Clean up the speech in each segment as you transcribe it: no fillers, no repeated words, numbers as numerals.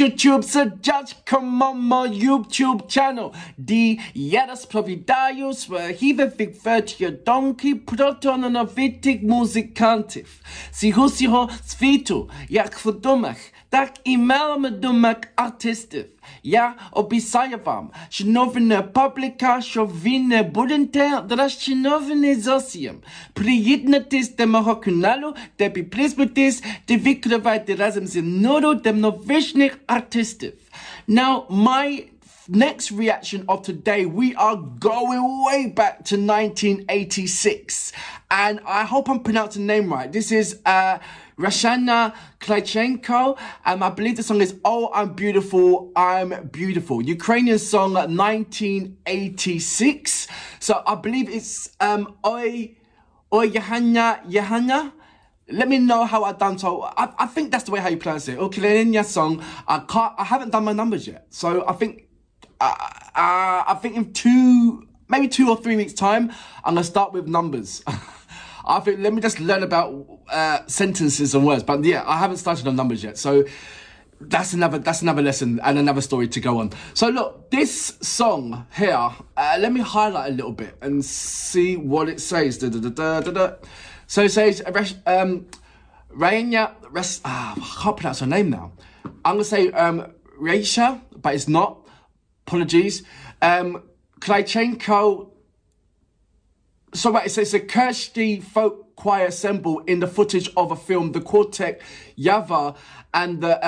YouTube serdaczko mam na YouTube channel. Ja rozpowiadaję swojego wywierdonki protonowitych muzykantów z Rusiego świtu, jak w domach, tak I małym domach artystów. Ja opisaję wam, że nowina publika, że wy nie budete drażcie nowiny z Rosją. Przyjednatys do mojego kanalu, żeby przyzbytys, gdy wykrywajcie razem ze mną dem nowicznych artystów. Now, my next reaction of today, we are going way back to 1986. And I hope I'm pronouncing the name right. This is Raisa Kyrychenko. I believe the song is Oh, I'm Beautiful. Ukrainian song 1986. So I believe it's Oi Yahana. Let me know how I done. So I think that's the way how you pronounce it. Ukrainian song. I haven't done my numbers yet. So I think I think in maybe two or three weeks time, I'm gonna start with numbers. I think let me just learn about sentences and words. But yeah, I haven't started on numbers yet, so that's another lesson and another story to go on. So look, this song here. Let me highlight a little bit and see what it says. So it says Raisa. I can't pronounce her name now. I'm gonna say Raisa, but it's not. Apologies. Kyrychenko. So right, it says the Kirsty folk choir assemble in the footage of a film, the quartet Yava and the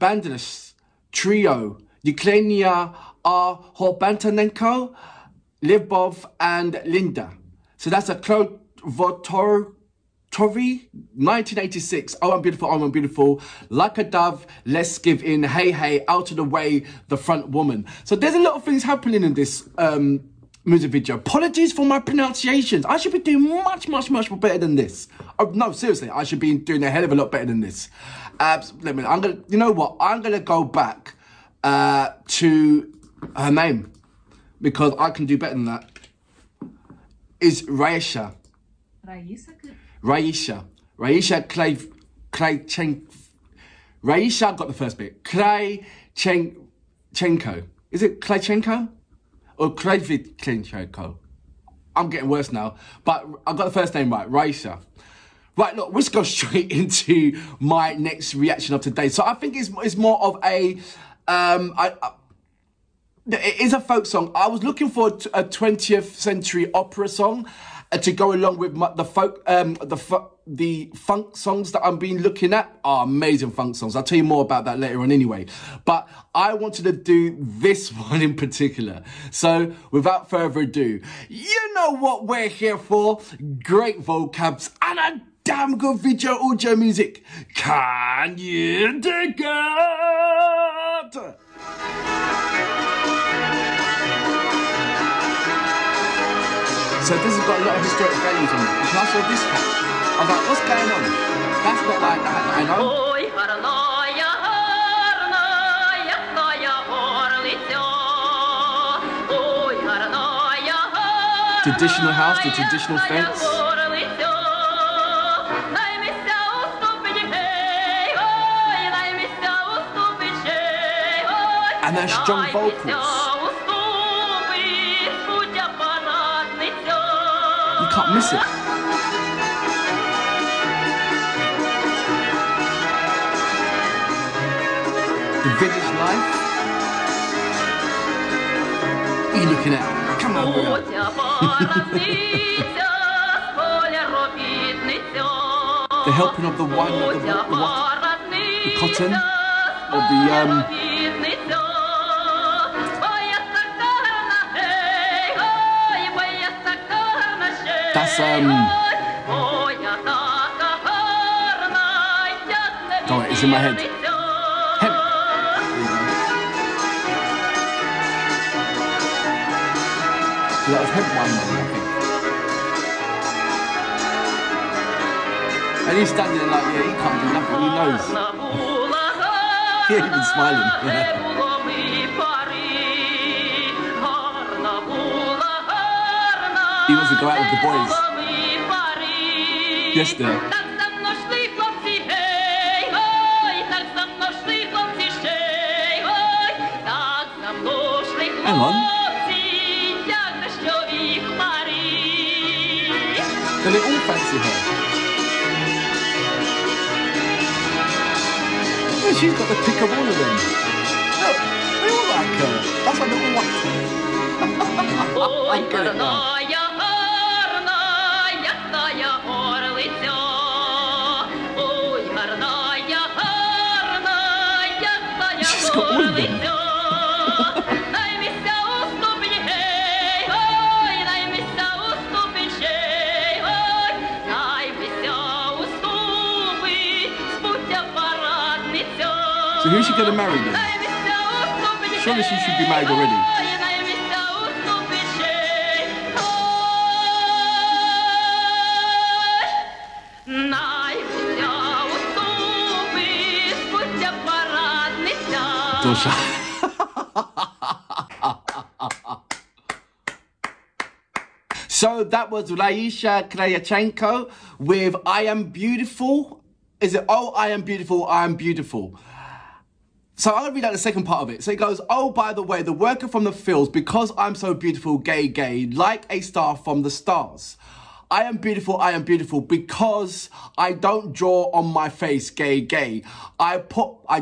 Banderas trio, Yuklenia are Horbantanenko, Libov and Linda. So that's a Klovotori 1986. Oh, I'm beautiful, oh, I'm beautiful. Like a dove, let's give in. Hey, hey, out of the way, the front woman. So there's a lot of things happening in this music video. Apologies for my pronunciations. I should be doing much more better than this. Oh, no, seriously, I should be doing a hell of a lot better than this. Let me, you know what? I'm gonna go back to her name because I can do better than that. Is Raisa? Raisa. Raisa Raisa got the first bit. Kyrychenko. Is it Kyrychenko? Or Kyrychenko. I'm getting worse now, but I got the first name right, Raisa. Right, look, let's go straight into my next reaction of today. So I think it's more of a, it is a folk song. I was looking for a 20th century opera song to go along with my, the funk songs that I've been looking at are amazing funk songs. I'll tell you more about that later on anyway. But I wanted to do this one in particular. So without further ado, you know what we're here for. Great vocabs and a damn good video audio music. Can you dig it? So this has got a lot of historic values on it. Because I saw this one, I was like, what's going on? That's not like that, I know. Traditional house, the traditional fence. And they're strong vocals. Can't miss it. The village life. What are you looking at? Come on, bro. The helping of the wine, the cotton, or the oh, it's in my head. So that was hemp one, I think. And he's standing there like, yeah, he can't do nothing, he knows. He ain't even smiling. He wants to go out with the boys. Yes, dear. And one. Then they all fancy her. Well, she's got the pick of all of them. Look, they all like her. That's why they all like her. I get it now. She's got all of them. So who's she going to marry then? Surely she should be married already. Dosha. So that was Raisa Kyrychenko with I Am Beautiful. Is it, oh, I am beautiful, I am beautiful. So I'm going to read out the second part of it. So it goes, oh, by the way, the worker from the fields, because I'm so beautiful, gay, gay, like a star from the stars. I am beautiful, because I don't draw on my face, gay, gay. I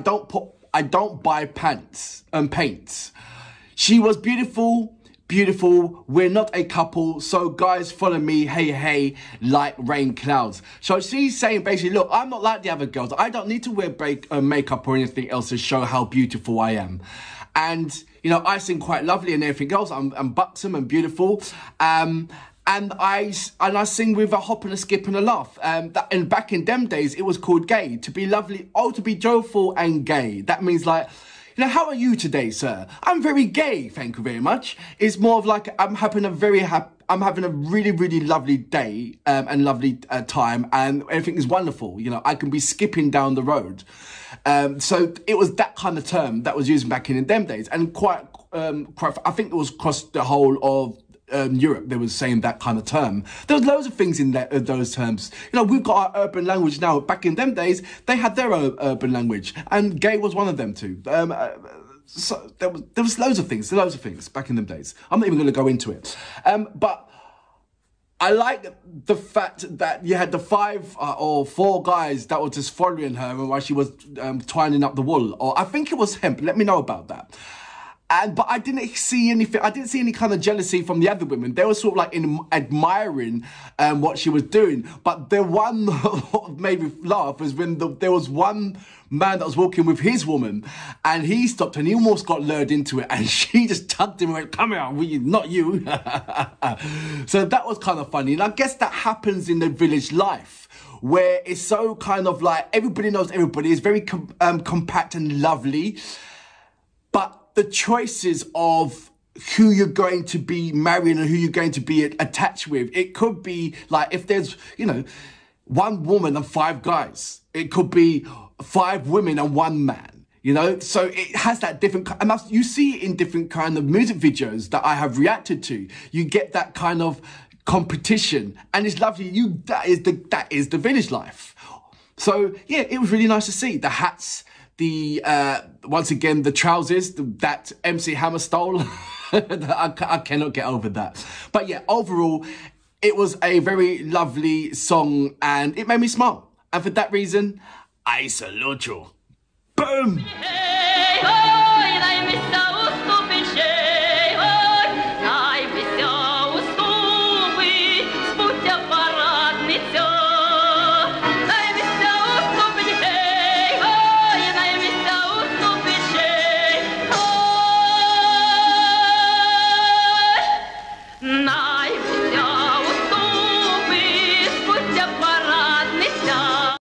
don't buy pants and paints. She was beautiful, beautiful. We're not a couple. So guys, follow me, hey, hey, like rain clouds. So she's saying basically, look, I'm not like the other girls. I don't need to wear makeup or anything else to show how beautiful I am. And, you know, I sing quite lovely and everything else. I'm buxom and beautiful. And I sing with a hop and a skip and a laugh. And back in them days, it was called gay. To be lovely, oh, to be joyful and gay. That means like, you know, how are you today, sir? I'm very gay, thank you very much. It's more of like, I'm having a really, really lovely day and lovely time, and everything is wonderful. You know, I can be skipping down the road. So it was that kind of term that was used back in them days, and quite I think it was across the whole of Europe, they were saying that kind of term. There was loads of things in that, those terms. You know, we've got our urban language now. Back in them days, they had their own urban language, and gay was one of them too. So there was loads of things back in them days. I'm not even going to go into it. But I like the fact that you had the 5 or 4 guys that were just following her while she was twining up the wool, or I think it was hemp. Let me know about that. But I didn't see anything. I didn't see any kind of jealousy from the other women. They were sort of like admiring what she was doing. But the one that made me laugh was when there was one man that was walking with his woman, and he stopped and he almost got lured into it, and she just tugged him and went, "Come here, not you." So that was kind of funny, and I guess that happens in the village life, where it's so kind of like everybody knows everybody. It's very compact and lovely, but the choices of who you're going to be marrying and who you're going to be attached with. It could be like, if there's, you know, 1 woman and 5 guys, it could be 5 women and 1 man, you know? So it has that different, and you see it in different kind of music videos that I have reacted to. You get that kind of competition, and it's lovely. That is the village life. So yeah, it was really nice to see the hats, once again, the trousers that MC Hammer stole. I cannot get over that. But yeah, overall, it was a very lovely song, and it made me smile. And for that reason, I salute you. Boom!